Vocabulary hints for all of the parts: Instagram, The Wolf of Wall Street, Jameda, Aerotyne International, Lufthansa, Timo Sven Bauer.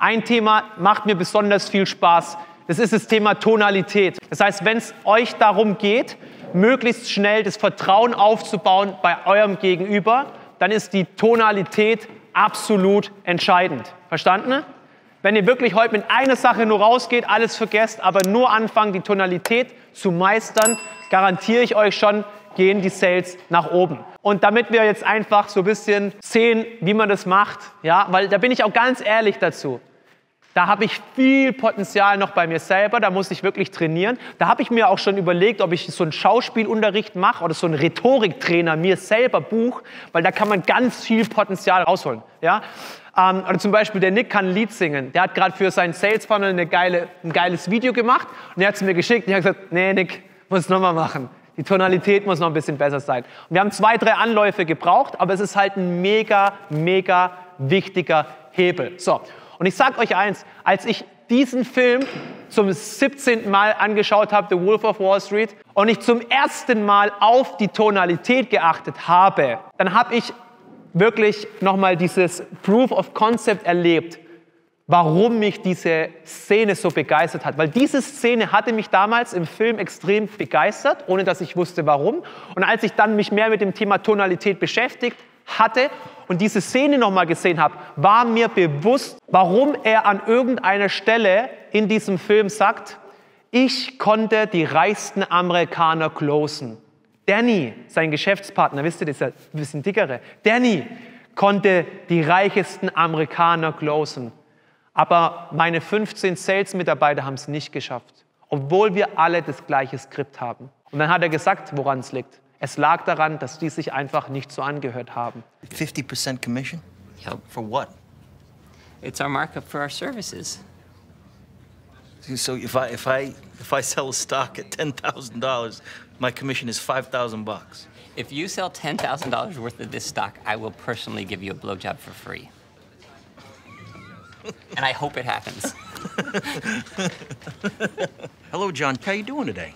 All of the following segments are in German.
Ein Thema macht mir besonders viel Spaß. Das ist das Thema Tonalität. Das heißt, wenn es euch darum geht, möglichst schnell das Vertrauen aufzubauen bei eurem Gegenüber, dann ist die Tonalität absolut entscheidend. Verstanden? Wenn ihr wirklich heute mit einer Sache nur rausgeht, alles vergesst, aber nur anfangen, die Tonalität zu meistern, garantiere ich euch schon, gehen die Sales nach oben. Und damit wir jetzt einfach so ein bisschen sehen, wie man das macht, ja, weil da bin ich auch ganz ehrlich dazu, da habe ich viel Potenzial noch bei mir selber, da muss ich wirklich trainieren. Da habe ich mir auch schon überlegt, ob ich so einen Schauspielunterricht mache oder so einen Rhetoriktrainer mir selber buche, weil da kann man ganz viel Potenzial rausholen. Ja? Oder zum Beispiel der Nick kann Lied singen. Der hat gerade für seinen Sales Funnel ein geiles Video gemacht und er hat es mir geschickt und ich habe gesagt, nee Nick, muss es nochmal machen. Die Tonalität muss noch ein bisschen besser sein. Und wir haben 2, 3 Anläufe gebraucht, aber es ist halt ein mega, mega wichtiger Hebel. So. Und ich sage euch eins, als ich diesen Film zum 17. Mal angeschaut habe, The Wolf of Wall Street, und ich zum ersten Mal auf die Tonalität geachtet habe, dann habe ich wirklich nochmal dieses Proof of Concept erlebt, warum mich diese Szene so begeistert hat. Weil diese Szene hatte mich damals im Film extrem begeistert, ohne dass ich wusste, warum. Und als ich dann mich mehr mit dem Thema Tonalität beschäftigt hatte und diese Szene nochmal gesehen habe, war mir bewusst, warum er an irgendeiner Stelle in diesem Film sagt, ich konnte die reichsten Amerikaner closen. Danny, sein Geschäftspartner, wisst ihr, das ist ja ein bisschen dickere, Danny konnte die reichsten Amerikaner closen. Aber meine 15 Sales-Mitarbeiter haben es nicht geschafft, obwohl wir alle das gleiche Skript haben. Und dann hat er gesagt, woran es liegt. Es lag daran, dass die sich einfach nicht so angehört haben. 50% commission? Yeah. For what? It's our markup for our services. So if I sell a stock at $10,000, my commission is $5,000. If you sell $10,000 worth of this stock, I will personally give you a blowjob for free. And I hope it happens. Hello, John. How you doing today?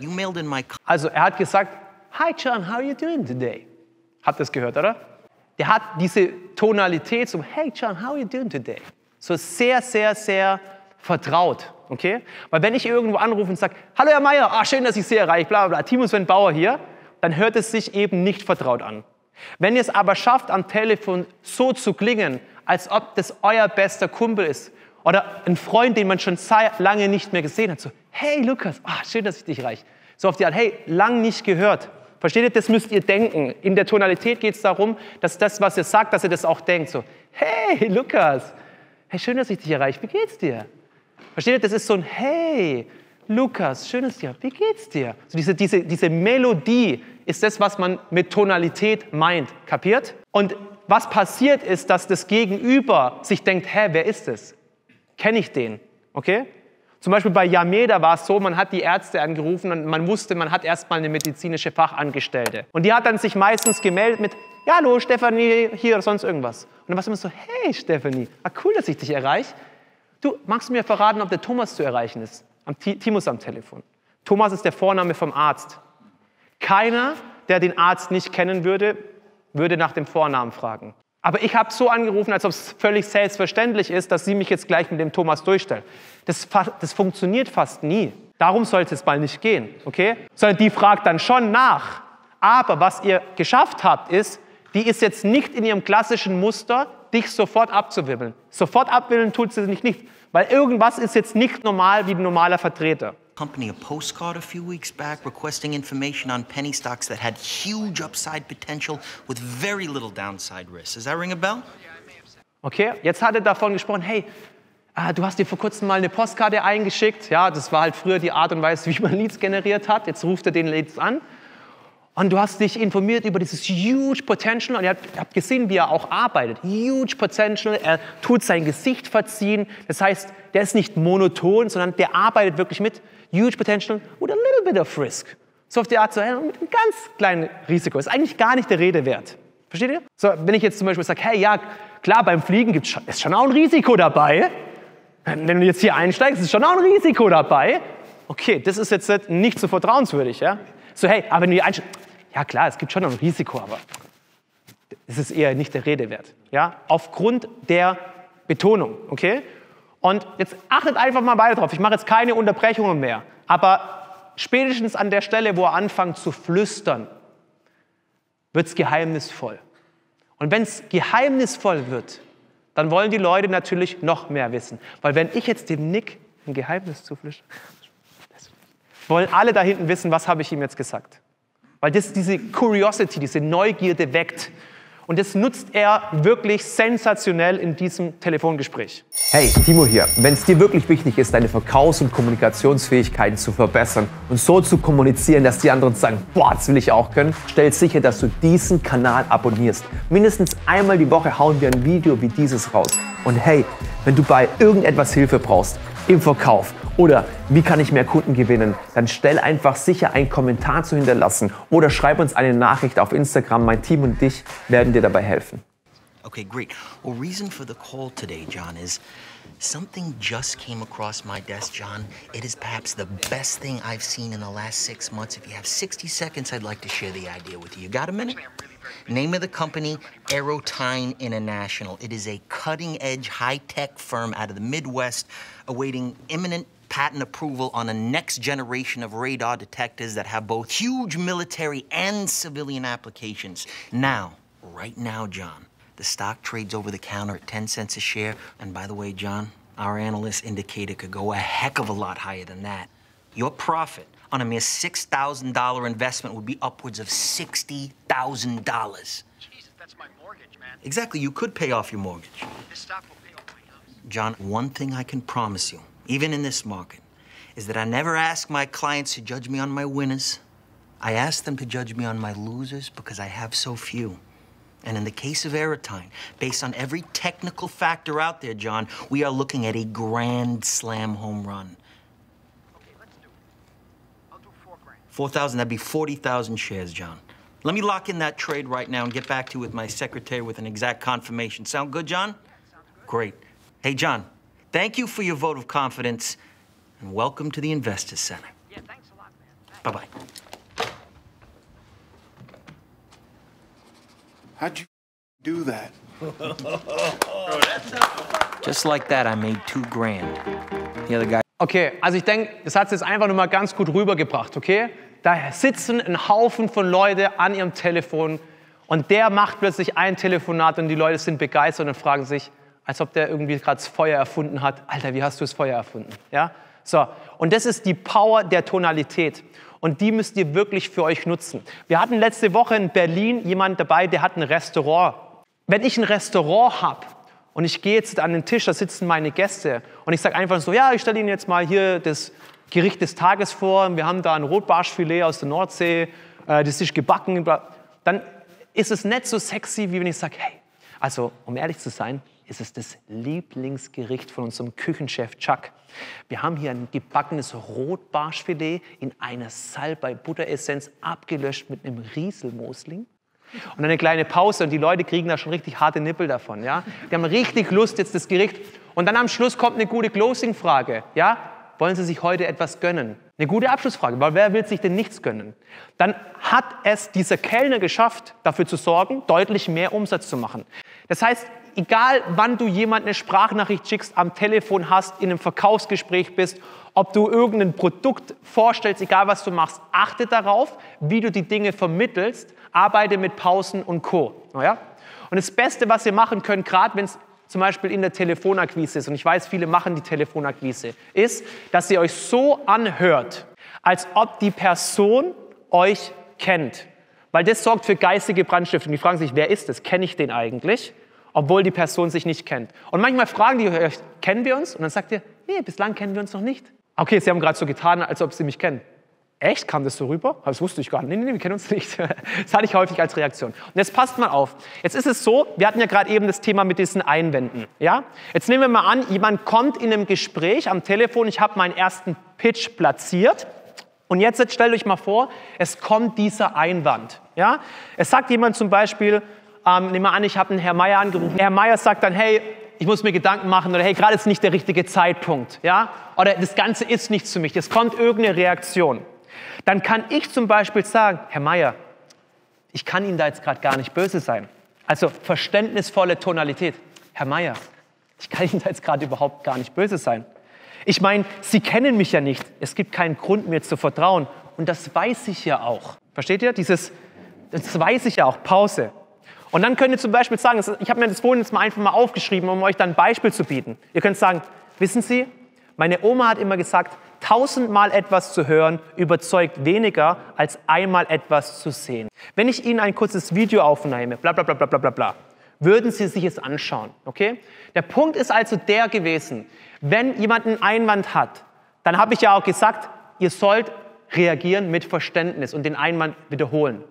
You mailed in my... Also, er hat gesagt, Hi John, how are you doing today? Habt ihr das gehört, oder? Der hat diese Tonalität zum Hey John, how are you doing today? So sehr, sehr, sehr vertraut, okay? Weil wenn ich irgendwo anrufe und sage, Hallo Herr Meier, ah, schön, dass ich Sie erreiche, bla bla, Timo Sven Bauer hier, dann hört es sich eben nicht vertraut an. Wenn ihr es aber schafft, am Telefon so zu klingen, als ob das euer bester Kumpel ist oder ein Freund, den man schon lange nicht mehr gesehen hat, so Hey Lukas, ah, schön, dass ich dich erreiche. So auf die Art, hey, lang nicht gehört. Versteht ihr, das müsst ihr denken. In der Tonalität geht es darum, dass das, was ihr sagt, dass ihr das auch denkt. So, hey, Lukas, hey, schön, dass ich dich erreiche, wie geht's dir? Versteht ihr, das ist so ein Hey, Lukas, schön, dass ich dich erreiche, wie geht's dir? So diese Melodie ist das, was man mit Tonalität meint, kapiert? Und was passiert ist, dass das Gegenüber sich denkt, hä, wer ist das? Kenne ich den, okay? Zum Beispiel bei Jameda war es so, man hat die Ärzte angerufen und man wusste, man hat erstmal eine medizinische Fachangestellte. Und die hat dann sich meistens gemeldet mit, ja, hallo, Stefanie, hier, oder sonst irgendwas. Und dann war es immer so, hey, Stefanie, ah, cool, dass ich dich erreiche. Du, magst du mir verraten, ob der Thomas zu erreichen ist? Timus am Telefon. Thomas ist der Vorname vom Arzt. Keiner, der den Arzt nicht kennen würde, würde nach dem Vornamen fragen. Aber ich habe so angerufen, als ob es völlig selbstverständlich ist, dass sie mich jetzt gleich mit dem Thomas durchstellt. Das funktioniert fast nie. Darum sollte es mal nicht gehen, okay? Sondern die fragt dann schon nach. Aber was ihr geschafft habt, ist, die ist jetzt nicht in ihrem klassischen Muster, dich sofort abzuwirbeln. Sofort abwirbeln tut sie nicht, weil irgendwas ist jetzt nicht normal wie ein normaler Vertreter. Company a postcard a few weeks back requesting information on penny stocks that had huge upside potential with very little downside risk. Does that ring a bell? Okay, jetzt hat er davon gesprochen, hey, du hast dir vor kurzem mal eine Postkarte eingeschickt. Ja, das war halt früher die Art und Weise, wie man Leads generiert hat. Jetzt ruft er den Leads an. Und du hast dich informiert über dieses huge Potential und ihr habt gesehen, wie er auch arbeitet. Huge Potential, er tut sein Gesicht verziehen. Das heißt, der ist nicht monoton, sondern der arbeitet wirklich mit huge Potential with a little bit of risk. So auf die Art, so mit einem ganz kleinen Risiko. Ist eigentlich gar nicht der Rede wert. Versteht ihr? So, wenn ich jetzt zum Beispiel sage, hey, ja, klar, beim Fliegen ist schon auch ein Risiko dabei. Wenn du jetzt hier einsteigst, ist schon auch ein Risiko dabei. Okay, das ist jetzt nicht so vertrauenswürdig, ja? So, hey, aber wenn du hier einsteigst, ja klar, es gibt schon noch ein Risiko, aber es ist eher nicht der Rede wert. Ja? Aufgrund der Betonung, okay? Und jetzt achtet einfach mal weiter drauf. Ich mache jetzt keine Unterbrechungen mehr. Aber spätestens an der Stelle, wo er anfängt zu flüstern, wird es geheimnisvoll. Und wenn es geheimnisvoll wird, dann wollen die Leute natürlich noch mehr wissen. Weil wenn ich jetzt dem Nick ein Geheimnis zuflüstere, wollen alle da hinten wissen, was habe ich ihm jetzt gesagt. Weil das diese Curiosity, diese Neugierde weckt. Und das nutzt er wirklich sensationell in diesem Telefongespräch. Hey, Timo hier. Wenn es dir wirklich wichtig ist, deine Verkaufs- und Kommunikationsfähigkeiten zu verbessern und so zu kommunizieren, dass die anderen sagen, boah, das will ich auch können, stell sicher, dass du diesen Kanal abonnierst. Mindestens einmal die Woche hauen wir ein Video wie dieses raus. Und hey, wenn du bei irgendetwas Hilfe brauchst, im Verkauf oder wie kann ich mehr Kunden gewinnen, dann stell einfach sicher, einen Kommentar zu hinterlassen oder schreib uns eine Nachricht auf Instagram. Mein Team und ich werden dir dabei helfen. Okay, great. Well, reason for the call today, John, is something just came across my desk, John. It is perhaps the best thing I've seen in the last 6 months. If you have 60 seconds, I'd like to share the idea with you. You got a minute? Name of the company, Aerotyne International. It is a cutting-edge, high-tech firm out of the Midwest awaiting imminent patent approval on a next generation of radar detectors that have both huge military and civilian applications. Now, right now, John, the stock trades over the counter at 10 cents a share. And by the way, John, our analyst indicator could go a heck of a lot higher than that. Your profit on a mere $6,000 investment would be upwards of $60,000. Jesus, that's my mortgage, man. Exactly, you could pay off your mortgage. This stock will pay off my house. John, one thing I can promise you, even in this market, is that I never ask my clients to judge me on my winners. I ask them to judge me on my losers because I have so few. And in the case of Aerotyne, based on every technical factor out there, John, we are looking at a grand slam home run. Okay, let's do it. I'll do 4 grand. 4,000, that'd be 40,000 shares, John. Let me lock in that trade right now and get back to you with my secretary with an exact confirmation. Sound good, John? Yeah, sounds good. Great. Hey, John, thank you for your vote of confidence and welcome to the Investor Center. Yeah, thanks a lot, man. Bye-bye. How'd you do that? Just like that, I made $2 grand. The other guy. Okay, also ich denke, das hat es jetzt einfach nur mal ganz gut rübergebracht, okay? Da sitzen ein Haufen von Leuten an ihrem Telefon und der macht plötzlich ein Telefonat und die Leute sind begeistert und fragen sich, als ob der irgendwie gerade das Feuer erfunden hat. Alter, wie hast du das Feuer erfunden? Ja? So, und das ist die Power der Tonalität. Und die müsst ihr wirklich für euch nutzen. Wir hatten letzte Woche in Berlin jemanden dabei, der hat ein Restaurant. Wenn ich ein Restaurant habe und ich gehe jetzt an den Tisch, da sitzen meine Gäste und ich sage einfach so, ja, ich stelle Ihnen jetzt mal hier das Gericht des Tages vor, wir haben da ein Rotbarschfilet aus der Nordsee, das ist gebacken, dann ist es nicht so sexy, wie wenn ich sage, hey, also um ehrlich zu sein, ist es das Lieblingsgericht von unserem Küchenchef Chuck. Wir haben hier ein gebackenes Rotbarschfilet in einer Salbei-Butteressenz abgelöscht mit einem Rieselmosling. Und dann eine kleine Pause und die Leute kriegen da schon richtig harte Nippel davon. Ja? Die haben richtig Lust jetzt das Gericht. Und dann am Schluss kommt eine gute Closing-Frage. Ja? Wollen Sie sich heute etwas gönnen? Eine gute Abschlussfrage, weil wer will sich denn nichts gönnen? Dann hat es dieser Kellner geschafft, dafür zu sorgen, deutlich mehr Umsatz zu machen. Das heißt, egal wann du jemand eine Sprachnachricht schickst, am Telefon hast, in einem Verkaufsgespräch bist, ob du irgendein Produkt vorstellst, egal was du machst, achte darauf, wie du die Dinge vermittelst, arbeite mit Pausen und Co. Ja? Und das Beste, was ihr machen könnt, gerade wenn es zum Beispiel in der Telefonakquise ist, und ich weiß, viele machen die Telefonakquise, ist, dass ihr euch so anhört, als ob die Person euch kennt. Weil das sorgt für geistige Brandstiftung. Die fragen sich, wer ist das? Kenne ich den eigentlich? Obwohl die Person sich nicht kennt. Und manchmal fragen die euch, kennen wir uns? Und dann sagt ihr, nee, bislang kennen wir uns noch nicht. Okay, sie haben gerade so getan, als ob sie mich kennen. Echt? Kam das so rüber? Das wusste ich gar nicht. Nee, wir kennen uns nicht. Das hatte ich häufig als Reaktion. Und jetzt passt mal auf. Jetzt ist es so, wir hatten ja gerade eben das Thema mit diesen Einwänden. Ja? Jetzt nehmen wir mal an, jemand kommt in einem Gespräch am Telefon, ich habe meinen ersten Pitch platziert. Und jetzt stellt euch mal vor, es kommt dieser Einwand. Ja? Es sagt jemand zum Beispiel, nehmen wir an, ich habe einen Herrn Meier angerufen. Herr Meier sagt dann, hey, ich muss mir Gedanken machen oder hey, gerade ist nicht der richtige Zeitpunkt. Ja? Oder das Ganze ist nichts für mich. Es kommt irgendeine Reaktion. Dann kann ich zum Beispiel sagen, Herr Meier, ich kann Ihnen da jetzt gerade gar nicht böse sein. Also verständnisvolle Tonalität. Herr Meier, Ich kann Ihnen da jetzt gerade überhaupt gar nicht böse sein. Ich meine, Sie kennen mich ja nicht. Es gibt keinen Grund, mir zu vertrauen. Und das weiß ich ja auch. Versteht ihr? Das weiß ich ja auch. Pause. Und dann könnt ihr zum Beispiel sagen, ich habe mir das vorhin jetzt mal einfach mal aufgeschrieben, um euch dann ein Beispiel zu bieten. Ihr könnt sagen, wissen Sie, meine Oma hat immer gesagt, 1000-mal etwas zu hören überzeugt weniger, als einmal etwas zu sehen. Wenn ich Ihnen ein kurzes Video aufnehme, bla bla bla bla bla bla, würden Sie sich es anschauen, okay? Der Punkt ist also der gewesen, wenn jemand einen Einwand hat, dann habe ich ja auch gesagt, ihr sollt reagieren mit Verständnis und den Einwand wiederholen.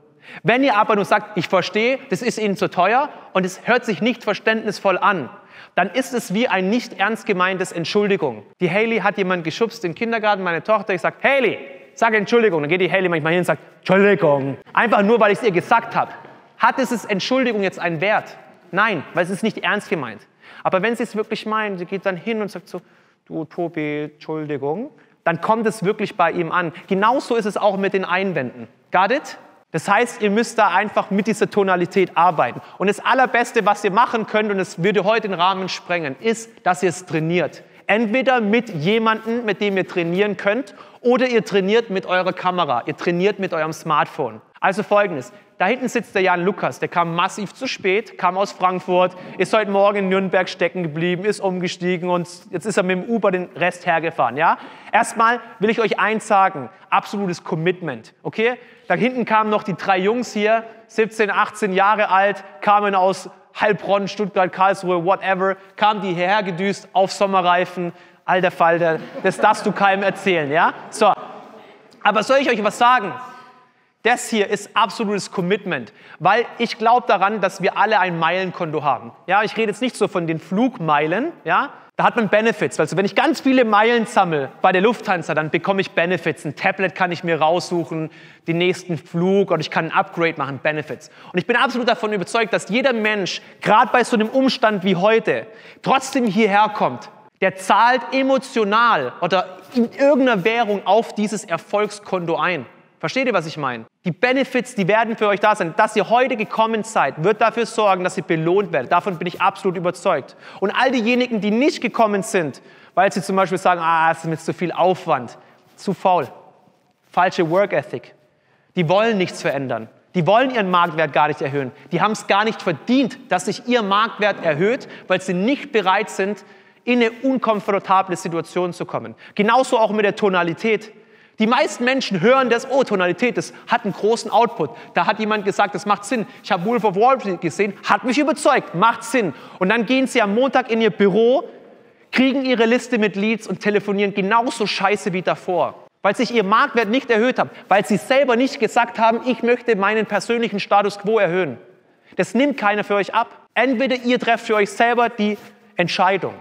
Wenn ihr aber nur sagt, ich verstehe, das ist Ihnen zu teuer und es hört sich nicht verständnisvoll an, dann ist es wie ein nicht ernst gemeintes Entschuldigung. Die Hailey hat jemand geschubst im Kindergarten, meine Tochter, ich sage, Hailey, sag Entschuldigung. Dann geht die Hailey manchmal hin und sagt, Entschuldigung. Einfach nur, weil ich es ihr gesagt habe. Hat dieses Entschuldigung jetzt einen Wert? Nein, weil es ist nicht ernst gemeint. Aber wenn sie es wirklich meinen, sie geht dann hin und sagt so, du Tobi, Entschuldigung, dann kommt es wirklich bei ihm an. Genauso ist es auch mit den Einwänden. Got it? Das heißt, ihr müsst da einfach mit dieser Tonalität arbeiten. Und das Allerbeste, was ihr machen könnt, und es würde heute den Rahmen sprengen, ist, dass ihr es trainiert. Entweder mit jemandem, mit dem ihr trainieren könnt, oder ihr trainiert mit eurer Kamera, ihr trainiert mit eurem Smartphone. Also Folgendes, da hinten sitzt der Jan Lukas, der kam massiv zu spät, kam aus Frankfurt, ist heute Morgen in Nürnberg stecken geblieben, ist umgestiegen und jetzt ist er mit dem Uber den Rest hergefahren. Ja? Erstmal will ich euch eins sagen, absolutes Commitment. Okay? Da hinten kamen noch die drei Jungs hier, 17, 18 Jahre alt, kamen aus Heilbronn, Stuttgart, Karlsruhe, whatever, kamen die hierher gedüst auf Sommerreifen. Alter Falter, das darfst du keinem erzählen, ja? So, aber soll ich euch was sagen? Das hier ist absolutes Commitment, weil ich glaube daran, dass wir alle ein Meilenkonto haben. Ja, ich rede jetzt nicht so von den Flugmeilen, ja? Da hat man Benefits, also wenn ich ganz viele Meilen sammle bei der Lufthansa, dann bekomme ich Benefits. Ein Tablet kann ich mir raussuchen, den nächsten Flug oder ich kann ein Upgrade machen, Benefits. Und ich bin absolut davon überzeugt, dass jeder Mensch, gerade bei so einem Umstand wie heute, trotzdem hierher kommt. Der zahlt emotional oder in irgendeiner Währung auf dieses Erfolgskonto ein. Versteht ihr, was ich meine? Die Benefits, die werden für euch da sein. Dass ihr heute gekommen seid, wird dafür sorgen, dass ihr belohnt werdet. Davon bin ich absolut überzeugt. Und all diejenigen, die nicht gekommen sind, weil sie zum Beispiel sagen, ah, es ist mir zu viel Aufwand, zu faul, falsche Work Ethic, die wollen nichts verändern. Die wollen ihren Marktwert gar nicht erhöhen. Die haben es gar nicht verdient, dass sich ihr Marktwert erhöht, weil sie nicht bereit sind, in eine unkomfortable Situation zu kommen. Genauso auch mit der Tonalität. Die meisten Menschen hören das, oh, Tonalität, das hat einen großen Output. Da hat jemand gesagt, das macht Sinn. Ich habe Wolf of Wall Street gesehen, hat mich überzeugt, macht Sinn. Und dann gehen sie am Montag in ihr Büro, kriegen ihre Liste mit Leads und telefonieren genauso scheiße wie davor. Weil sich ihr Marktwert nicht erhöht hat, weil sie selber nicht gesagt haben, ich möchte meinen persönlichen Status Quo erhöhen. Das nimmt keiner für euch ab. Entweder ihr trefft für euch selber die Entscheidung,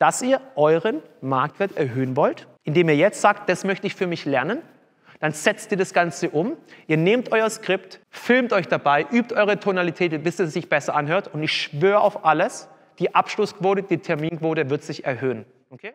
dass ihr euren Marktwert erhöhen wollt, indem ihr jetzt sagt, das möchte ich für mich lernen, dann setzt ihr das Ganze um, ihr nehmt euer Skript, filmt euch dabei, übt eure Tonalität, bis es sich besser anhört und ich schwöre auf alles, die Abschlussquote, die Terminquote wird sich erhöhen. Okay?